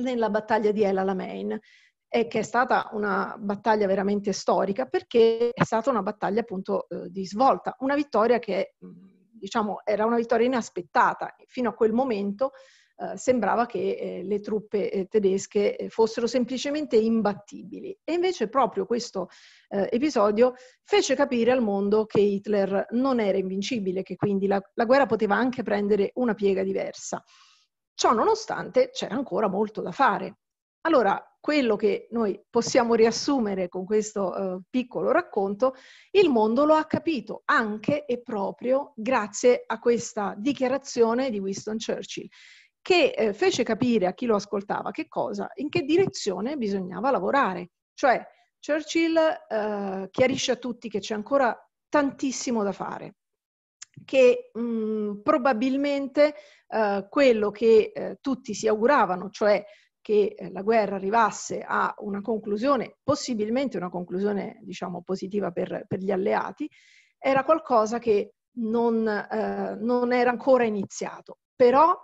nella battaglia di El Alamein, che è stata una battaglia veramente storica perché è stata una battaglia appunto di svolta, una vittoria che diciamo era una vittoria inaspettata. Fino a quel momento sembrava che le truppe tedesche fossero semplicemente imbattibili e invece proprio questo episodio fece capire al mondo che Hitler non era invincibile, che quindi la guerra poteva anche prendere una piega diversa. Ciò nonostante c'era ancora molto da fare. Allora, quello che noi possiamo riassumere con questo piccolo racconto, il mondo lo ha capito anche e proprio grazie a questa dichiarazione di Winston Churchill, che fece capire a chi lo ascoltava che cosa, in che direzione bisognava lavorare. Cioè Churchill chiarisce a tutti che c'è ancora tantissimo da fare, che probabilmente quello che tutti si auguravano, cioè che la guerra arrivasse a una conclusione, possibilmente una conclusione diciamo positiva per gli alleati, era qualcosa che non era ancora iniziato. Però,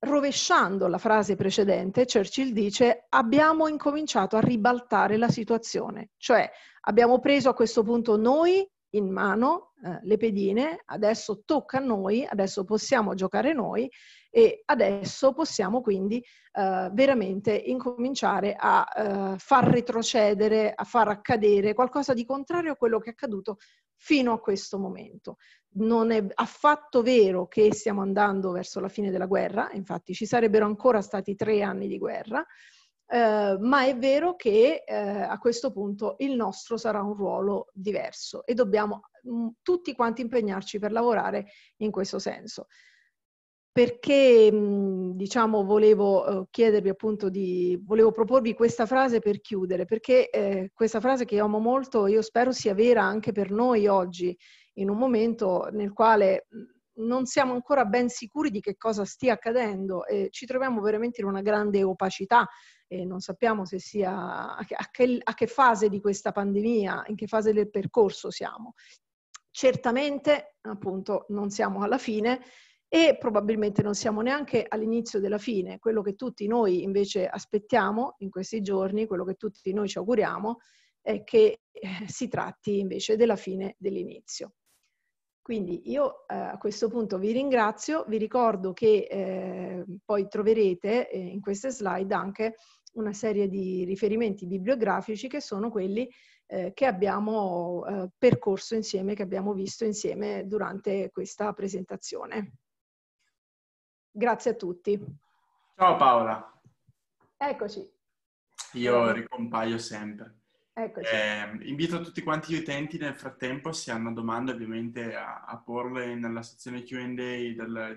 rovesciando la frase precedente, Churchill dice: abbiamo incominciato a ribaltare la situazione, cioè abbiamo preso a questo punto noi in mano le pedine, adesso tocca a noi, adesso possiamo giocare noi e adesso possiamo quindi veramente incominciare a far retrocedere, a far accadere qualcosa di contrario a quello che è accaduto fino a questo momento. Non è affatto vero che stiamo andando verso la fine della guerra, infatti ci sarebbero ancora stati 3 anni di guerra, ma è vero che a questo punto il nostro sarà un ruolo diverso e dobbiamo tutti quanti impegnarci per lavorare in questo senso. Perché, diciamo, volevo chiedervi appunto volevo proporvi questa frase per chiudere, perché questa frase che amo molto, io spero sia vera anche per noi oggi, in un momento nel quale non siamo ancora ben sicuri di che cosa stia accadendo e ci troviamo veramente in una grande opacità e non sappiamo se sia a che fase di questa pandemia, in che fase del percorso siamo. Certamente, appunto, non siamo alla fine, e probabilmente non siamo neanche all'inizio della fine. Quello che tutti noi invece aspettiamo in questi giorni, quello che tutti noi ci auguriamo, è che si tratti invece della fine dell'inizio. Quindi io a questo punto vi ringrazio, vi ricordo che poi troverete in queste slide anche una serie di riferimenti bibliografici che sono quelli che abbiamo percorso insieme, che abbiamo visto insieme durante questa presentazione. Grazie a tutti. Ciao Paola. Eccoci. Io ricompaio sempre. Eccoci. Invito tutti quanti gli utenti nel frattempo, se hanno domande ovviamente, a porle nella sezione Q&A del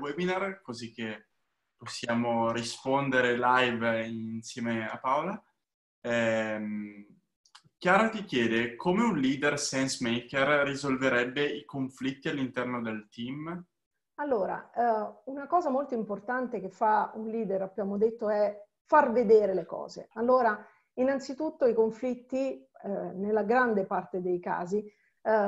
webinar, così che possiamo rispondere live insieme a Paola. Chiara ti chiede: come un leader sense maker risolverebbe i conflitti all'interno del team? Allora, una cosa molto importante che fa un leader, abbiamo detto, è far vedere le cose. Allora, innanzitutto i conflitti, nella grande parte dei casi,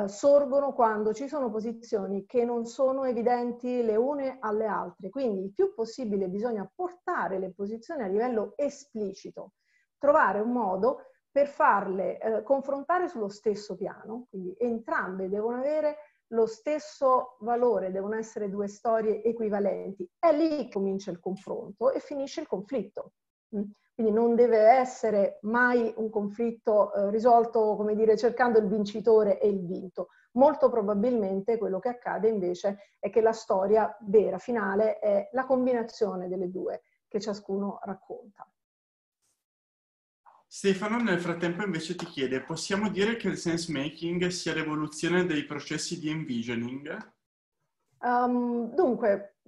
sorgono quando ci sono posizioni che non sono evidenti le une alle altre. Quindi il più possibile bisogna portare le posizioni a livello esplicito, trovare un modo per farle confrontare sullo stesso piano, quindi entrambe devono avere lo stesso valore, devono essere 2 storie equivalenti. È lì che comincia il confronto e finisce il conflitto. Quindi non deve essere mai un conflitto risolto, come dire, cercando il vincitore e il vinto. Molto probabilmente quello che accade invece è che la storia vera, finale, è la combinazione delle 2 che ciascuno racconta. Stefano nel frattempo invece ti chiede: possiamo dire che il sense making sia l'evoluzione dei processi di envisioning? Dunque,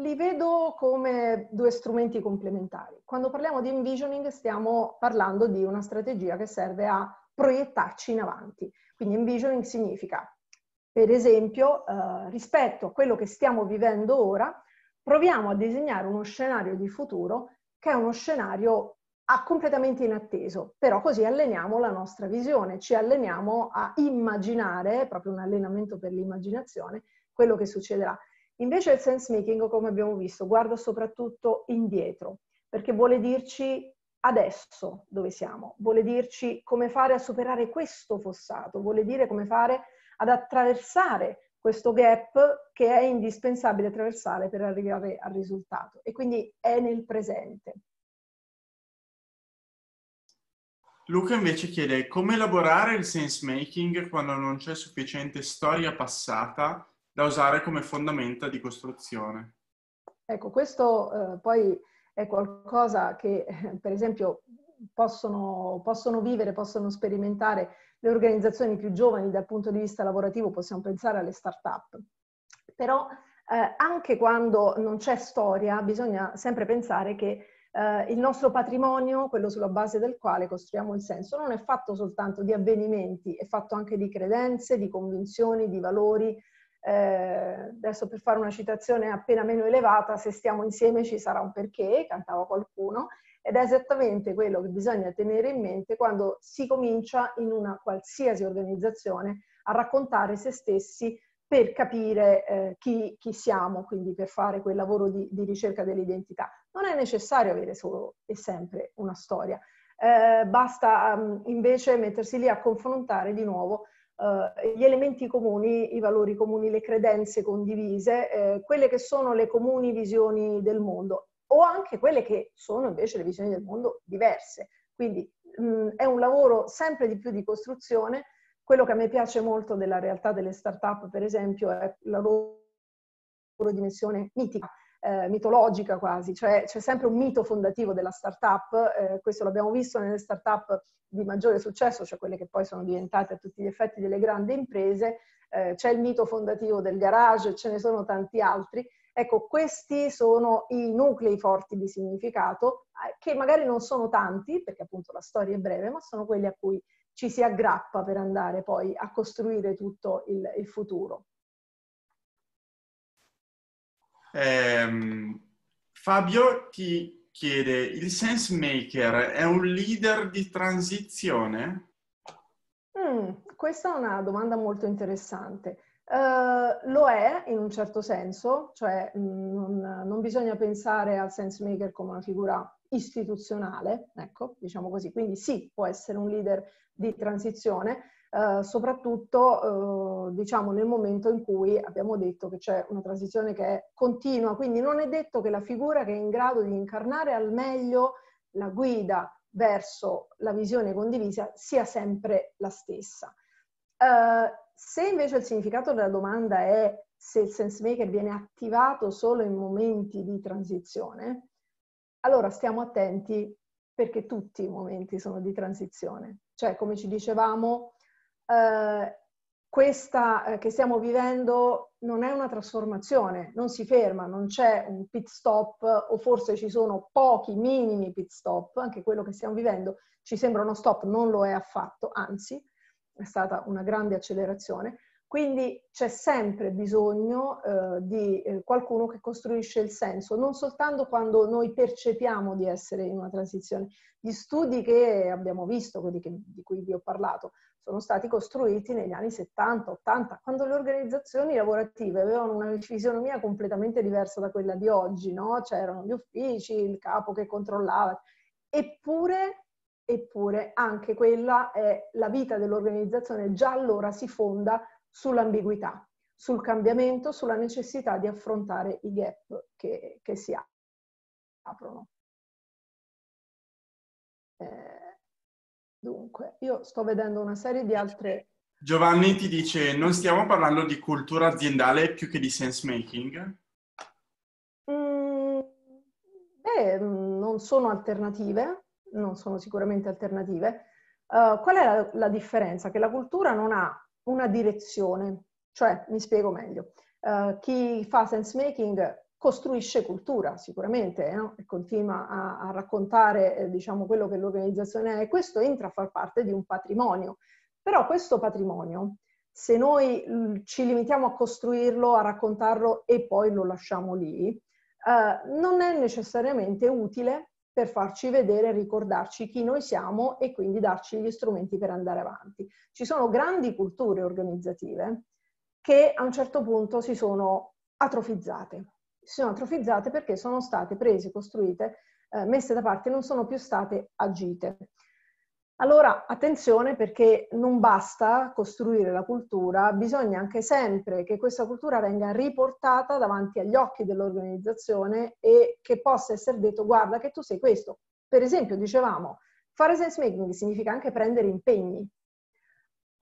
li vedo come 2 strumenti complementari. Quando parliamo di envisioning stiamo parlando di una strategia che serve a proiettarci in avanti. Quindi envisioning significa, per esempio, rispetto a quello che stiamo vivendo ora, proviamo a disegnare uno scenario di futuro che è uno scenario completamente inatteso, però così alleniamo la nostra visione, ci alleniamo a immaginare, è proprio un allenamento per l'immaginazione, quello che succederà. Invece il sense making, come abbiamo visto, guarda soprattutto indietro, perché vuole dirci adesso dove siamo, vuole dirci come fare a superare questo fossato, vuole dire come fare ad attraversare questo gap che è indispensabile attraversare per arrivare al risultato, e quindi è nel presente. Luca invece chiede: come elaborare il sense making quando non c'è sufficiente storia passata da usare come fondamenta di costruzione? Ecco, questo poi è qualcosa che, per esempio, possono vivere, possono sperimentare le organizzazioni più giovani dal punto di vista lavorativo, possiamo pensare alle start-up. Però anche quando non c'è storia bisogna sempre pensare che il nostro patrimonio, quello sulla base del quale costruiamo il senso, non è fatto soltanto di avvenimenti, è fatto anche di credenze, di convinzioni, di valori. Adesso, per fare una citazione appena meno elevata, se stiamo insieme ci sarà un perché, cantava qualcuno, ed è esattamente quello che bisogna tenere in mente quando si comincia in una qualsiasi organizzazione a raccontare se stessi per capire chi siamo, quindi per fare quel lavoro di ricerca dell'identità. Non è necessario avere solo e sempre una storia, basta invece mettersi lì a confrontare di nuovo gli elementi comuni, i valori comuni, le credenze condivise, quelle che sono le comuni visioni del mondo o anche quelle che sono invece le visioni del mondo diverse. Quindi è un lavoro sempre di più di costruzione. Quello che a me piace molto della realtà delle start-up, per esempio, è la loro dimensione mitica, mitologica quasi, cioè c'è sempre un mito fondativo della start-up, questo l'abbiamo visto nelle start-up di maggiore successo, cioè quelle che poi sono diventate a tutti gli effetti delle grandi imprese, c'è il mito fondativo del garage, ce ne sono tanti altri. Ecco, questi sono i nuclei forti di significato, che magari non sono tanti, perché appunto la storia è breve, ma sono quelli a cui ci si aggrappa per andare poi a costruire tutto il futuro. Fabio ti chiede, il sense maker è un leader di transizione? Questa è una domanda molto interessante. Lo è in un certo senso, cioè non bisogna pensare al sense maker come una figura istituzionale, ecco, diciamo così, quindi sì, può essere un leader di transizione, soprattutto diciamo nel momento in cui abbiamo detto che c'è una transizione che è continua, quindi non è detto che la figura che è in grado di incarnare al meglio la guida verso la visione condivisa sia sempre la stessa. Se invece il significato della domanda è se il sense maker viene attivato solo in momenti di transizione, allora stiamo attenti perché tutti i momenti sono di transizione. Cioè, come ci dicevamo, questa che stiamo vivendo non è una trasformazione, non si ferma, non c'è un pit stop o forse ci sono pochi minimi pit stop, anche quello che stiamo vivendo ci sembra uno stop, non lo è affatto, anzi. È stata una grande accelerazione, quindi c'è sempre bisogno di qualcuno che costruisce il senso, non soltanto quando noi percepiamo di essere in una transizione. Gli studi che abbiamo visto, quelli di cui vi ho parlato, sono stati costruiti negli anni 70, 80, quando le organizzazioni lavorative avevano una fisionomia completamente diversa da quella di oggi, no? C'erano gli uffici, il capo che controllava, eppure anche quella è la vita dell'organizzazione, già allora si fonda sull'ambiguità, sul cambiamento, sulla necessità di affrontare i gap che si aprono. Dunque, io sto vedendo una serie di altre... Giovanni ti dice, non stiamo parlando di cultura aziendale più che di sense making? Non sono alternative. Non sono sicuramente alternative. Qual è la differenza? Che la cultura non ha una direzione, cioè, mi spiego meglio, chi fa sense making costruisce cultura sicuramente, no? E continua a raccontare diciamo, quello che l'organizzazione è, e questo entra a far parte di un patrimonio. Però questo patrimonio, se noi ci limitiamo a costruirlo, a raccontarlo e poi lo lasciamo lì, non è necessariamente utile per farci vedere, ricordarci chi noi siamo e quindi darci gli strumenti per andare avanti. Ci sono grandi culture organizzative che a un certo punto si sono atrofizzate. Si sono atrofizzate perché sono state prese, costruite, messe da parte, non sono più state agite. Allora, attenzione, perché non basta costruire la cultura, bisogna anche sempre che questa cultura venga riportata davanti agli occhi dell'organizzazione e che possa essere detto, guarda che tu sei questo. Per esempio, dicevamo, fare sense making significa anche prendere impegni.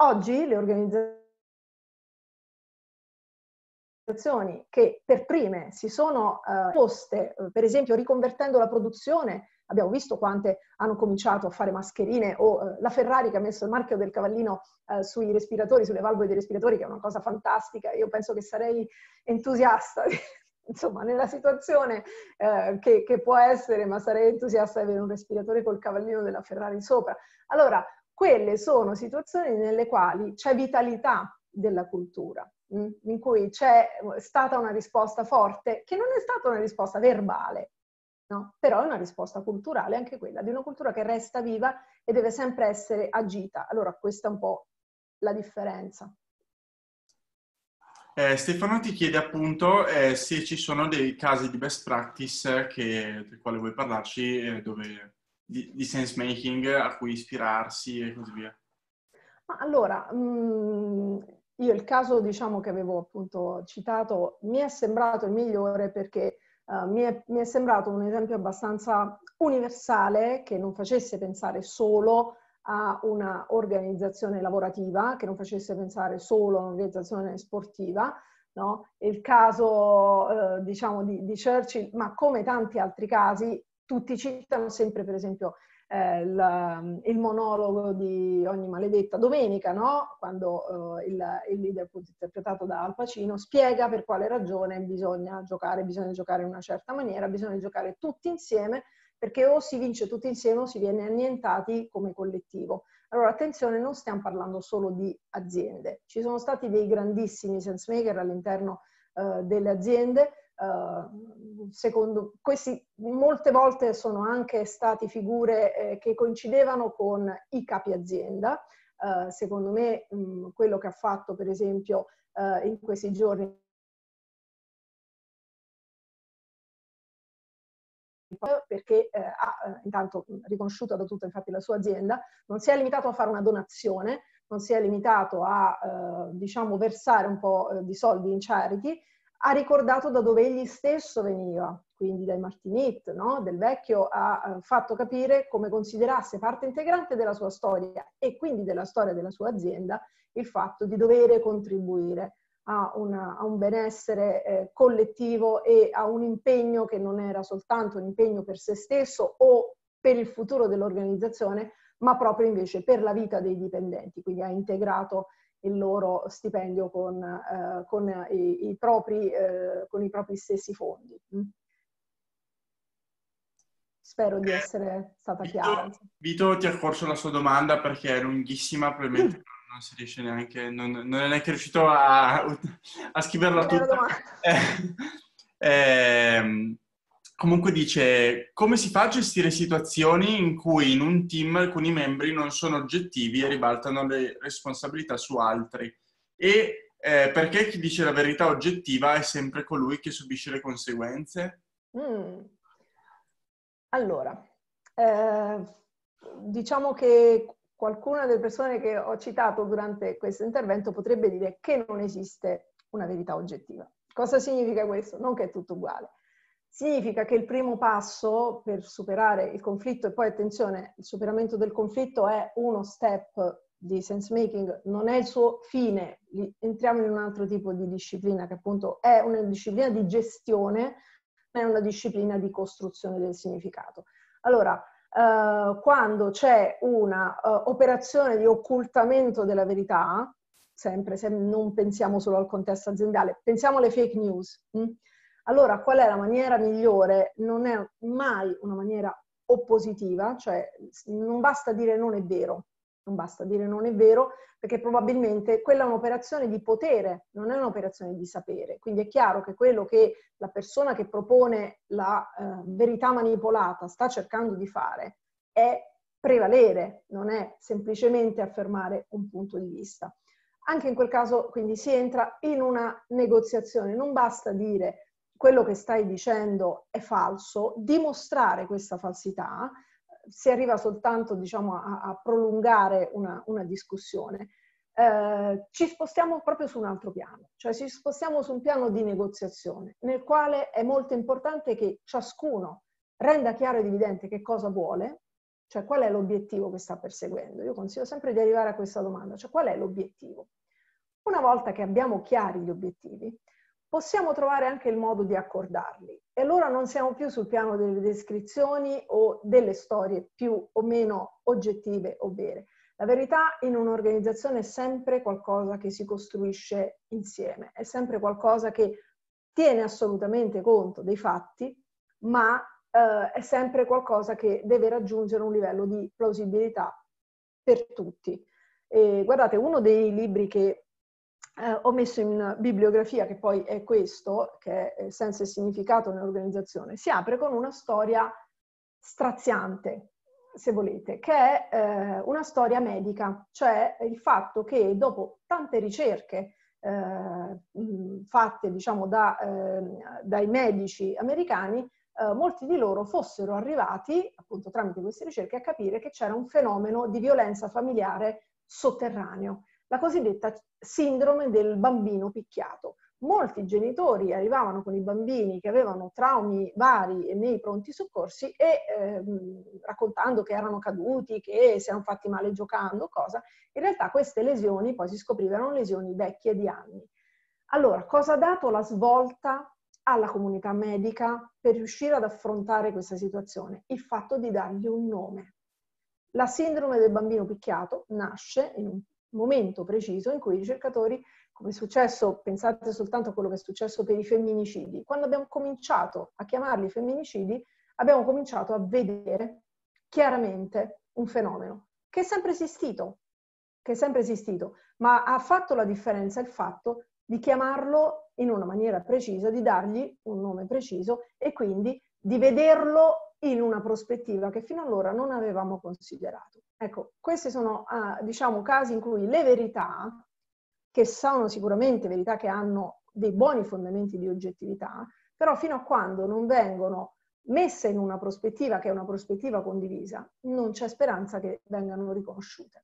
Oggi le organizzazioni che per prime si sono poste, per esempio riconvertendo la produzione, abbiamo visto quante hanno cominciato a fare mascherine o la Ferrari che ha messo il marchio del cavallino sui respiratori, sulle valvole dei respiratori, che è una cosa fantastica. Io penso che sarei entusiasta, insomma, nella situazione che può essere, ma sarei entusiasta di avere un respiratore col cavallino della Ferrari sopra. Allora, quelle sono situazioni nelle quali c'è vitalità della cultura, in cui c'è stata una risposta forte, che non è stata una risposta verbale, no? Però è una risposta culturale anche quella, di una cultura che resta viva e deve sempre essere agita. Allora questa è un po' la differenza. Stefano ti chiede appunto se ci sono dei casi di best practice del quale vuoi parlarci, dove, di sense making a cui ispirarsi e così via. Allora, io il caso, diciamo, che avevo appunto citato mi è sembrato il migliore perché mi è sembrato un esempio abbastanza universale che non facesse pensare solo a una organizzazione lavorativa, che non facesse pensare solo a un'organizzazione sportiva, no? Il caso diciamo di Churchill, ma come tanti altri casi, tutti citano sempre per esempio il monologo di Ogni maledetta domenica, no? Quando il leader, interpretato da Al Pacino, spiega per quale ragione bisogna giocare in una certa maniera, bisogna giocare tutti insieme, perché o si vince tutti insieme o si viene annientati come collettivo. Allora, attenzione, non stiamo parlando solo di aziende. Ci sono stati dei grandissimi sense maker all'interno delle aziende. Secondo questi, molte volte sono anche stati figure che coincidevano con i capi azienda. Secondo me, quello che ha fatto, per esempio, in questi giorni, perché ha intanto riconosciuta da tutta infatti la sua azienda, non si è limitato a fare una donazione, non si è limitato a diciamo versare un po' di soldi in charity, ha ricordato da dove egli stesso veniva, quindi dai Martinit, no? Del Vecchio, ha fatto capire come considerasse parte integrante della sua storia e quindi della storia della sua azienda il fatto di dover contribuire a un benessere collettivo e a un impegno che non era soltanto un impegno per se stesso o per il futuro dell'organizzazione, ma proprio invece per la vita dei dipendenti. Quindi ha integrato il loro stipendio con i propri stessi fondi. Spero di essere stata chiara. Vito ti ha corso la sua domanda perché è lunghissima, probabilmente non si riesce neanche, non è neanche riuscito a scriverla tutta. Comunque dice: come si fa a gestire situazioni in cui in un team alcuni membri non sono oggettivi e ribaltano le responsabilità su altri? E perché chi dice la verità oggettiva è sempre colui che subisce le conseguenze? Allora, diciamo che qualcuna delle persone che ho citato durante questo intervento potrebbe dire che non esiste una verità oggettiva. Cosa significa questo? Non che è tutto uguale. Significa che il primo passo per superare il conflitto, e poi attenzione, il superamento del conflitto è uno step di sense making, non è il suo fine. Entriamo in un altro tipo di disciplina che appunto è una disciplina di gestione, ma è una disciplina di costruzione del significato. Allora, quando c'è una operazione di occultamento della verità, sempre se non pensiamo solo al contesto aziendale, pensiamo alle fake news. Allora, qual è la maniera migliore? Non è mai una maniera oppositiva, cioè non basta dire non è vero, non basta dire non è vero, perché probabilmente quella è un'operazione di potere, non è un'operazione di sapere. Quindi è chiaro che quello che la persona che propone la verità manipolata sta cercando di fare è prevalere, non è semplicemente affermare un punto di vista. Anche in quel caso quindi si entra in una negoziazione, non basta dire quello che stai dicendo è falso, dimostrare questa falsità. Si arriva soltanto, diciamo, a prolungare una discussione. Ci spostiamo proprio su un altro piano, cioè ci spostiamo su un piano di negoziazione, nel quale è molto importante che ciascuno renda chiaro ed evidente che cosa vuole, cioè qual è l'obiettivo che sta perseguendo. Io consiglio sempre di arrivare a questa domanda, cioè qual è l'obiettivo? Una volta che abbiamo chiari gli obiettivi, possiamo trovare anche il modo di accordarli. E allora non siamo più sul piano delle descrizioni o delle storie più o meno oggettive o vere. La verità in un'organizzazione è sempre qualcosa che si costruisce insieme, è sempre qualcosa che tiene assolutamente conto dei fatti, ma è sempre qualcosa che deve raggiungere un livello di plausibilità per tutti. E, guardate, uno dei libri che ho messo in bibliografia, che poi è questo, che è Senso e significato nell'organizzazione, si apre con una storia straziante, se volete, che è una storia medica, cioè il fatto che dopo tante ricerche fatte, diciamo, dai medici americani, molti di loro fossero arrivati, appunto tramite queste ricerche, a capire che c'era un fenomeno di violenza familiare sotterraneo, la cosiddetta sindrome del bambino picchiato. Molti genitori arrivavano con i bambini che avevano traumi vari nei pronti soccorsi e raccontando che erano caduti, che si erano fatti male giocando, cosa. In realtà queste lesioni poi si scoprivano lesioni vecchie di anni. Allora, cosa ha dato la svolta alla comunità medica per riuscire ad affrontare questa situazione? Il fatto di dargli un nome. La sindrome del bambino picchiato nasce in un momento preciso in cui i ricercatori, come è successo, pensate soltanto a quello che è successo per i femminicidi. Quando abbiamo cominciato a chiamarli femminicidi, abbiamo cominciato a vedere chiaramente un fenomeno che è sempre esistito, ma ha fatto la differenza il fatto di chiamarlo in una maniera precisa, di dargli un nome preciso e quindi di vederlo in una prospettiva che fino allora non avevamo considerato. Ecco, questi sono, diciamo, casi in cui le verità, che sono sicuramente verità che hanno dei buoni fondamenti di oggettività, però fino a quando non vengono messe in una prospettiva che è una prospettiva condivisa, non c'è speranza che vengano riconosciute.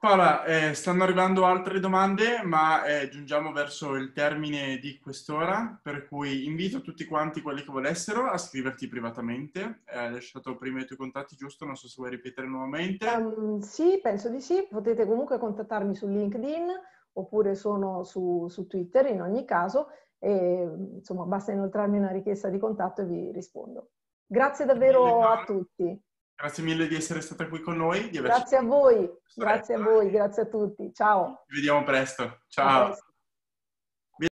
Paola, stanno arrivando altre domande, ma giungiamo verso il termine di quest'ora, per cui invito tutti quanti quelli che volessero a scriverti privatamente. Hai lasciato prima i tuoi contatti, giusto? Non so se vuoi ripetere nuovamente. Sì, penso di sì. Potete comunque contattarmi su LinkedIn oppure sono su Twitter, in ogni caso. E, insomma, basta inoltrarmi una richiesta di contatto e vi rispondo. Grazie davvero a tutti. Grazie mille di essere stata qui con noi. Grazie a voi, grazie a tutti. Ciao. Ci vediamo presto. Ciao.